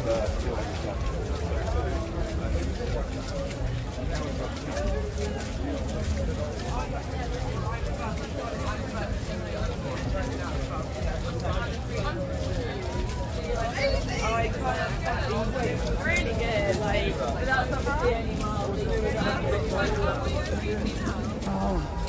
Really good, like, without somebody anymore. Oh.